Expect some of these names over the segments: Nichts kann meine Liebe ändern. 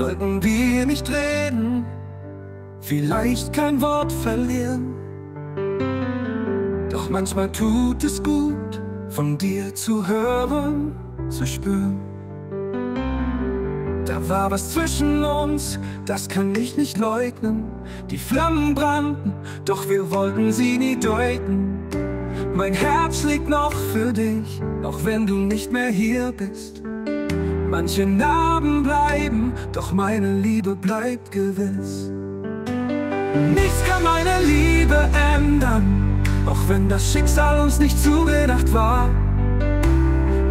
sollten wir nicht reden, vielleicht kein Wort verlieren. Doch manchmal tut es gut, von dir zu hören, zu spüren. Da war was zwischen uns, das kann ich nicht leugnen. Die Flammen brannten, doch wir wollten sie nie deuten. Mein Herz liegt noch für dich, auch wenn du nicht mehr hier bist. Manche Narben bleiben, doch meine Liebe bleibt gewiss. Nichts kann meine Liebe ändern, auch wenn das Schicksal uns nicht zugedacht war.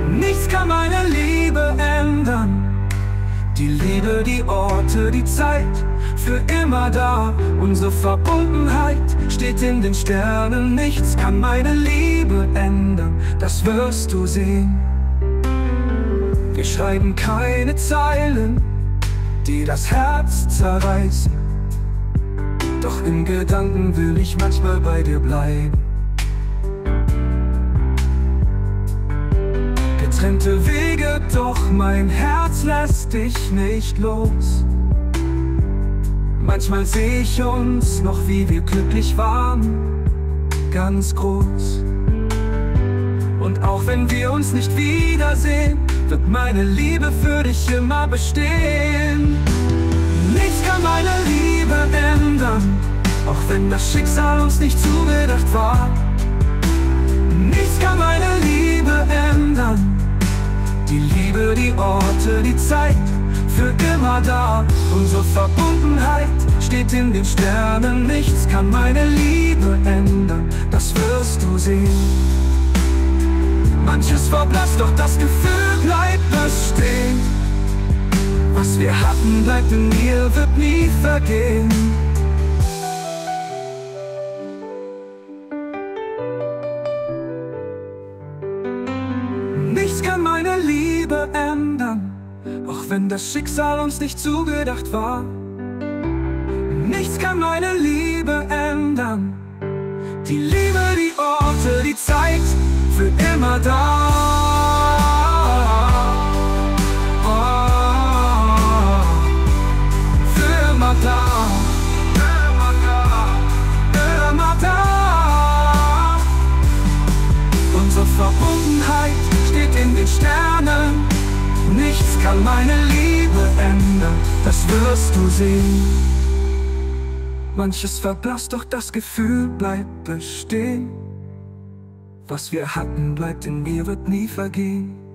Nichts kann meine Liebe ändern. Die Liebe, die Orte, die Zeit, für immer da. Unsere Verbundenheit steht in den Sternen. Nichts kann meine Liebe ändern, das wirst du sehen. Wir schreiben keine Zeilen, die das Herz zerreißen. Doch in Gedanken will ich manchmal bei dir bleiben. Getrennte Wege, doch mein Herz lässt dich nicht los. Manchmal seh ich uns noch, wie wir glücklich waren, ganz groß. Und auch wenn wir uns nicht wiedersehen, wird meine Liebe für dich immer bestehen. Nichts kann meine Liebe ändern, auch wenn das Schicksal uns nicht zugedacht war. Nichts kann meine Liebe ändern. Die Liebe, die Orte, die Zeit, für immer da. Unsere Verbundenheit steht in den Sternen. Nichts kann meine Liebe ändern, das wirst du sehen. Manches verblasst, doch das Gefühl bleibt bestehen. Was wir hatten, bleibt in mir, wird nie vergehen. Nichts kann meine Liebe ändern, auch wenn das Schicksal uns nicht zugedacht war. Nichts kann meine Liebe ändern. Die Liebe, die Orte, die Zeit, für immer da. Oh, für immer da. Für immer da. Unsere Verbundenheit steht in den Sternen. Nichts kann meine Liebe ändern, das wirst du sehen. Manches verblasst, doch das Gefühl bleibt bestehen. Was wir hatten, bleibt in mir, wird nie vergehen.